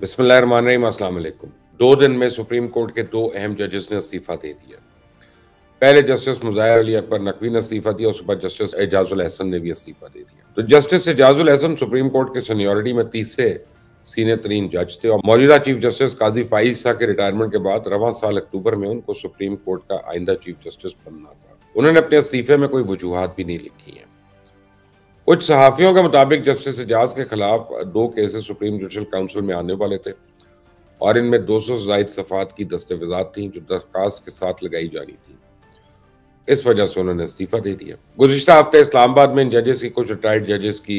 बिस्मिल्लाहिर्रहमानिर्रहीम, अस्सलाम वालेकुम। 2 दिन में सुप्रीम कोर्ट के 2 अहम जजेस ने इस्तीफा दे दिया। पहले जस्टिस मुज़ाहिर अली अकबर नकवी ने इस्तीफा दिया, उसके बाद जस्टिस इजाजुल अहसन ने भी इस्तीफा दे दिया। तो justice Ijazul Ahsan supreme court के सीनियरिटी में 30 से सीनियर तरीन जज थे और मौजूदा चीफ जस्टिस काजी फैज़ ईसा के रिटायरमेंट के बाद रवां साल अक्टूबर में उनको सुप्रीम कोर्ट का आइंदा चीफ जस्टिस बनना था। उन्होंने अपने इस्तीफे में कोई वजूहत भी नहीं लिखी है। कुछ सहाफ़ियों के मुताबिक जस्टिस एजाज के खिलाफ 2 केसेस सुप्रीम जुडिशल काउंसिल में आने वाले थे और इनमें 200 से ज्यादा सफात की दस्तावेजात थी जो दरख्वास्त के साथ लगाई जानी थी। इस वजह से उन्होंने इस्तीफा दे दिया। गुज़िश्ता हफ्ते इस्लामाबाद में इन जजेस की, कुछ रिटायर्ड जजेस की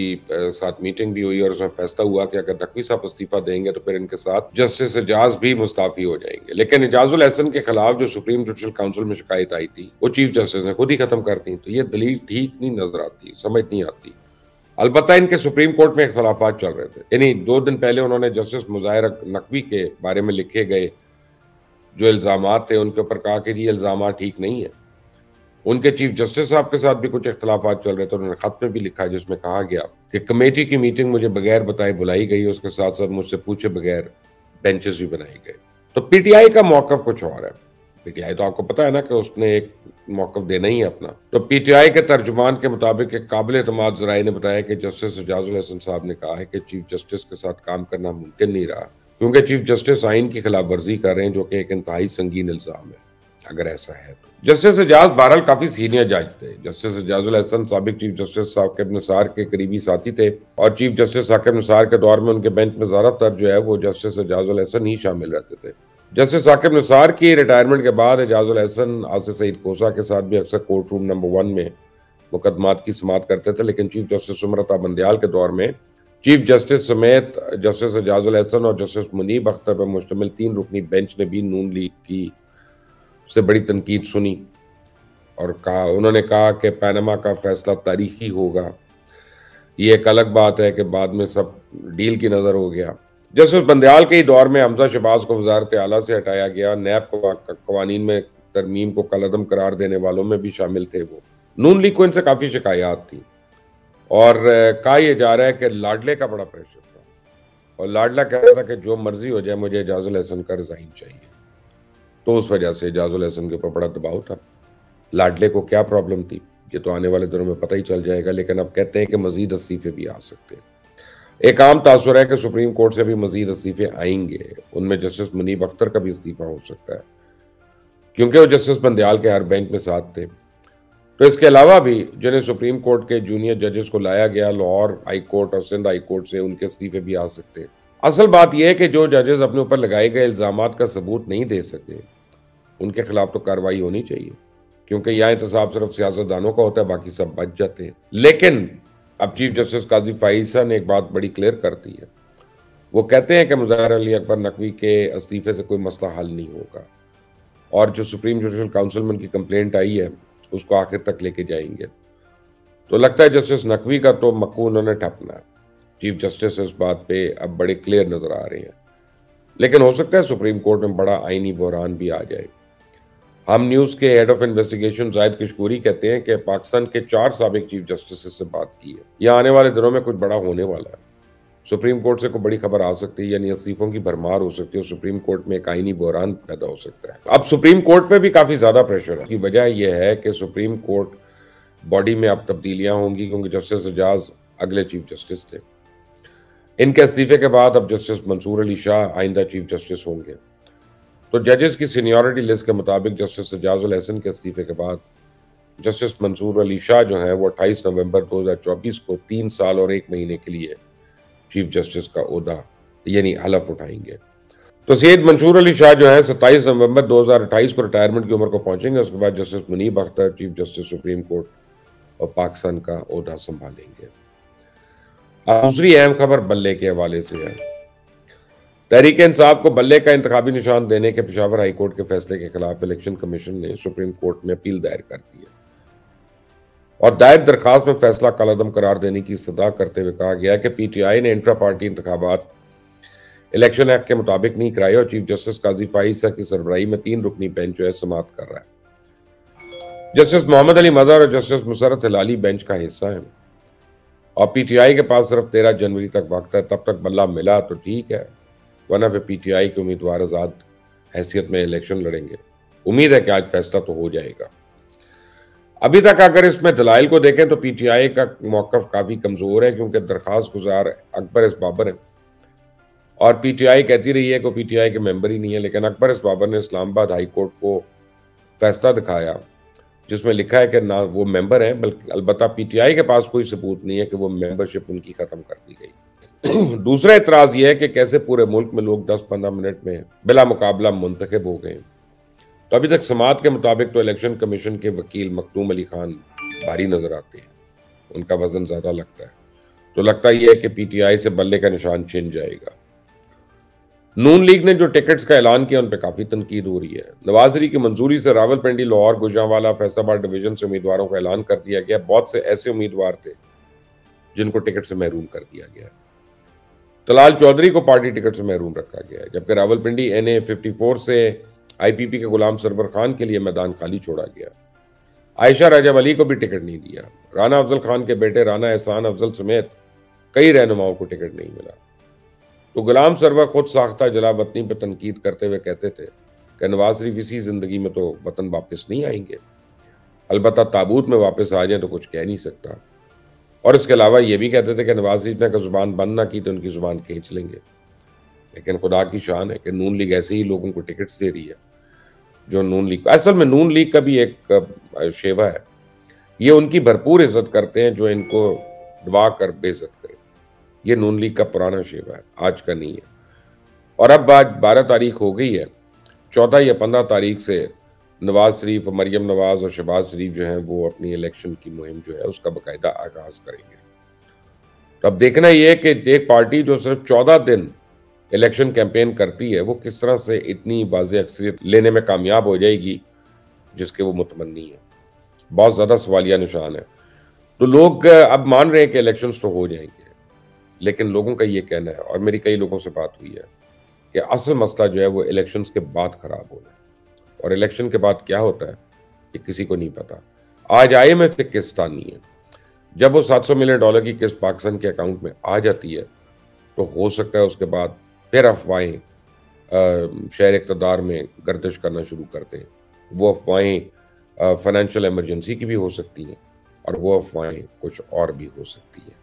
साथ मीटिंग भी हुई और उसमें फैसला हुआ कि अगर नकवी साहब इस्तीफा देंगे तो फिर इनके साथ जस्टिस एजाज भी मुस्ताफी हो जाएंगे। लेकिन इजाजुल अहसन के खिलाफ जो सुप्रीम जुडिशल काउंसिल में शिकायत आई थी वो चीफ जस्टिस ने खुद ही खत्म कर दी। तो ये दलील ठीक नहीं नजर आती, समझ नहीं आती। अलबत्ता इनके सुप्रीम कोर्ट में इख्तलाफात चल रहे थे। यानी 2 दिन पहले उन्होंने जस्टिस मुज़ाहिर नकवी के बारे में लिखे गए जो इल्ज़ामात थे उनके ऊपर कहा कि ये इल्ज़ामात ठीक नहीं है। उनके चीफ जस्टिस साहब के साथ भी कुछ इख्तलाफात चल रहे थे। उन्होंने खत में भी लिखा जिसमें कहा गया कि कमेटी की मीटिंग मुझे बगैर बताए बुलाई गई, उसके साथ साथ मुझसे पूछे बगैर बेंचेस भी बनाए गए। तो पीटीआई का मौकफ कुछ और है। पीटीआई तो आपको पता है ना कि उसने एक मौकफ देना ही है अपना। तो पीटीआई के तर्जुमान के मुताबिक एक काबिल एतमाद ज़राए ने बताया कि जस्टिस इजाजुल अहसन साहब ने कहा है कि चीफ जस्टिस के साथ काम करना मुमकिन नहीं रहा क्योंकि चीफ जस्टिस आइन की खिलाफ वर्जी कर रहे हैं, जो कि एक इंतहाई संगीन इल्ज़ाम है अगर ऐसा है तो। जस्टिस एजाज बहरहाल काफी सीनियर जज थे। जस्टिस एजाजुल अहसन साबिक चीफ जस्टिस साकिब निसार के करीबी साथी थे और चीफ जस्टिस साकिब निसार के दौर में उनके बेंच में ज्यादातर जो है वो जस्टिस एजाजुल अहसन ही शामिल रहते थे। जस्टिस साकिब निसार की रिटायरमेंट के बाद एजाजुल अहसन आसिफ सईद कोसा के साथ भी अक्सर कोर्ट रूम नंबर 1 में मुकदमात की समात करते थे। लेकिन चीफ जस्टिस सुमरता बंदियाल के दौर में चीफ जस्टिस समेत जस्टिस एजाजुल अहसन और जस्टिस मुनीब अख्तर पर मुश्तमिल 3 रुकनी बेंच ने भी नून लीग की से बड़ी तनकीद सुनी और कहा, उन्होंने कहा कि पैनामा का फैसला तारीखी होगा। ये एक अलग बात है कि बाद में सब डील की नज़र हो गया। जस्टिस बंदियाल के ही दौर में हमजा शहबाज को वजारत आला से हटाया गया। नैब कवानीन में तरमीम को कलअदम करार देने वालों में भी शामिल थे वो। नून लीग को इनसे काफ़ी शिकायत थी और कहा यह जा रहा है कि लाडले का बड़ा प्रेशर था और लाडला कह रहा था कि जो मर्जी हो जाए मुझे इजाजुल अहसन का रिजाइन चाहिए। तो उस वजह से इजाजुल अहसन के ऊपर बड़ा दबाव था। लाडले को क्या प्रॉब्लम थी ये तो आने वाले दिनों में पता ही चल जाएगा। लेकिन अब कहते हैं कि मजीद इस्तीफे भी आ सकते हैं। एक आम तासुर है कि सुप्रीम कोर्ट से भी मजीद इस्तीफे आएंगे। उनमें जस्टिस मुनीब अख्तर का भी इस्तीफा हो सकता है क्योंकि वो जस्टिस बंदियाल के हर बेंच में साथ थे। तो इसके अलावा भी जिन्हें सुप्रीम कोर्ट के जूनियर जजेस को लाया गया लाहौर हाई कोर्ट और सिंध हाई कोर्ट से, उनके इस्तीफे भी आ सकते हैं। असल बात यह है कि जो जजेस अपने ऊपर लगाए गए इल्ज़ाम का सबूत नहीं दे सके उनके खिलाफ तो कार्रवाई होनी चाहिए क्योंकि यह इंतसाब सिर्फ सियासतदानों का होता है, बाकी सब बच जाते हैं। लेकिन अब चीफ जस्टिस काजी फैज़ ईसा ने एक बात बड़ी क्लियर कर दी है। वो कहते हैं कि मुज़ाहिर अली अकबर नकवी के इस्तीफे से कोई मसला हल नहीं होगा और जो सुप्रीम जुडिशल काउंसिल में उनकी कंप्लेंट आई है उसको आखिर तक लेके जाएंगे। तो लगता है जस्टिस नकवी का तो मक्कू उन्होंने ठपना है। चीफ जस्टिस इस बात पे अब बड़े क्लियर नज़र आ रहे हैं। लेकिन हो सकता है सुप्रीम कोर्ट में बड़ा आइनी बहरान भी आ जाए। हम न्यूज़ के हेड ऑफ इन्वेस्टिगेशन जाहिद किशोरी कहते हैं कि पाकिस्तान के 4 साबिक चीफ जस्टिस से बात की है। यह आने वाले दिनों में कुछ बड़ा होने वाला है। सुप्रीम कोर्ट से कोई बड़ी खबर आ सकती है, यानी इस्तीफों की भरमार हो सकती है। सुप्रीम कोर्ट में एक आइनी बहरान पैदा हो सकता है। अब सुप्रीम कोर्ट पर भी काफ़ी ज़्यादा प्रेशर है। इसकी वजह यह है कि सुप्रीम कोर्ट बॉडी में अब तब्दीलियाँ होंगी क्योंकि जस्टिस एजाज अगले चीफ जस्टिस थे। इनके इस्तीफे के बाद अब जस्टिस मंसूर अली शाह आइंदा चीफ जस्टिस होंगे। तो जजेस की सीनियरिटी लिस्ट के मुताबिक जस्टिस इजाजुल अहसन के इस्तीफे के बाद जस्टिस मंसूर अली शाह जो हैं वो 28 नवंबर 2024 को 3 साल और 1 महीने के लिए चीफ जस्टिस का ओहदा यानी हलफ उठाएंगे। तो सैयद मंसूर अली शाह जो है 27 नवंबर 2028 को रिटायरमेंट की उम्र को पहुंचेंगे। उसके बाद justice Munib Akhtar chief justice supreme court और पाकिस्तान का ओहदा संभालेंगे। दूसरी अहम खबर बल्ले के हवाले से है। तहरीक इंसाफ को बल्ले का इंतखाबी निशान देने के पेशावर हाई कोर्ट के फैसले के खिलाफ इलेक्शन कमीशन ने सुप्रीम कोर्ट में अपील दायर कर दी है और दायर दरख्वास्त में फैसला कलअदम करार देने की सदा करते हुए कहा गया कि पीटीआई ने इंट्रा पार्टी इंतखाबात इलेक्शन एक्ट के मुताबिक नहीं कराए और चीफ जस्टिस काजी फैज़ ईसा की सरबराही में 3 रुकनी बेंच जो है समात कर रहा है। जस्टिस मोहम्मद अली मज़हर और जस्टिस मुसरत हिलाली बेंच का हिस्सा है और पीटीआई के पास सिर्फ 13 जनवरी तक वक्त है। तब तक बल्ला मिला तो ठीक है, वरना पे PTI के उम्मीदवार आज़ाद हैसियत में इलेक्शन लड़ेंगे। उम्मीद है कि आज फैसला तो हो जाएगा। अभी तक अगर इसमें दलाइल को देखें तो PTI का मौक़िफ़ काफ़ी कमज़ोर है, क्योंकि दरख्वास्त गुजार अकबर इसबाबर हैं और PTI कहती रही है कि PTI के मेंबर ही नहीं है। लेकिन अकबर इसबाबर ने इस्लामाबाद हाई कोर्ट को फैसला दिखाया जिसमें लिखा है कि ना वो मेंबर हैं, बल्कि अलबत्ता PTI के पास कोई सबूत नहीं है कि वो मेंबरशिप उनकी ख़त्म कर दी गई। दूसरा एतराज़ ये है कि कैसे पूरे मुल्क में लोग 10-15 मिनट में बिला मुकाबला मुंतखब हो गए। तो अभी तक समात के मुताबिक तो इलेक्शन कमीशन के वकील मखतूम अली खान भारी नज़र आते हैं, उनका वज़न ज़्यादा लगता है। तो लगता यह है कि PTI से बल्ले का निशान छिन जाएगा। नून लीग ने जो टिकट्स का ऐलान किया उन पर काफ़ी तनकीद हो रही है। नवाज शरीफ की मंजूरी से रावलपिंडी, लाहौर, गुजरांवाला, फैसलाबाद डिवीजन से उम्मीदवारों का ऐलान कर दिया गया। बहुत से ऐसे उम्मीदवार थे जिनको टिकट से महरूम कर दिया गया। तलाल चौधरी को पार्टी टिकट से महरूम रखा गया है, जबकि रावलपिंडी NA 54 से IPP के गुलाम सरवर खान के लिए मैदान खाली छोड़ा गया। आयशा राजा अली को भी टिकट नहीं दिया। राना अफजल खान के बेटे राना एहसान अफजल समेत कई रहनुमाओं को टिकट नहीं मिला। तो गुलाम सरवर खुद साख्ता जला वतनी पर तनकीद करते हुए कहते थे कि नवाज शरीफ इसी ज़िंदगी में तो वतन वापस नहीं आएंगे, अलबत्ता ताबूत में वापस आ जाएं तो कुछ कह नहीं सकता। और इसके अलावा ये भी कहते थे कि नवाज शरीफ ने ज़ुबान बंद ना की तो उनकी ज़ुबान खींच लेंगे। लेकिन खुदा की शान है कि नून लीग ऐसे ही लोगों को टिकट्स दे रही है जो नून लीग, असल में नून लीग का भी एक शेवा है, ये उनकी भरपूर इज्जत करते हैं जो इनको दबा कर बेइज्जत करें। ये नून लीग का पुराना शेवा है, आज का नहीं है। और अब आज 12 तारीख हो गई है, 14 या 15 तारीख से नवाज शरीफ, मरियम नवाज और शहबाज शरीफ जो हैं वो अपनी इलेक्शन की मुहिम जो है उसका बाकायदा आगाज़ करेंगे। तो अब देखना ये है कि एक पार्टी जो सिर्फ 14 दिन इलेक्शन कैंपेन करती है वो किस तरह से इतनी वाज़ेह अक्सरियत लेने में कामयाब हो जाएगी जिसके वो मुतमन्नी है। बहुत ज़्यादा सवालिया निशान है। तो लोग अब मान रहे हैं कि इलेक्शंस तो हो जाएंगे, लेकिन लोगों का ये कहना है, और मेरी कई लोगों से बात हुई है, कि असल मसला जो है वो इलेक्शंस के बाद ख़राब होना है। और इलेक्शन के बाद क्या होता है ये किसी को नहीं पता। आज IMF से किस्त तानी है, जब वो $700 मिलियन की किस्त पाकिस्तान के अकाउंट में आ जाती है तो हो सकता है उसके बाद फिर अफवाहें शहर इक़्तदार में गर्दिश करना शुरू करते हैं। वो अफवाहें फाइनेंशियल एमरजेंसी की भी हो सकती हैं और वो अफवाहें कुछ और भी हो सकती हैं।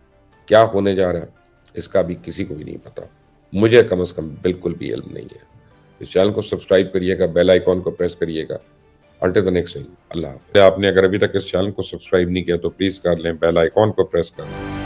क्या होने जा रहा है इसका भी किसी को भी नहीं पता, मुझे कम से कम बिल्कुल भी इल्म नहीं है। इस चैनल को सब्सक्राइब करिएगा, बेल आइकॉन को प्रेस करिएगा। अंटिल द नेक्स्ट टाइम, अल्लाह हाफ़िज़। आपने अगर अभी तक इस चैनल को सब्सक्राइब नहीं किया तो प्लीज़ कर लें, बेल आइकॉन को प्रेस कर लें।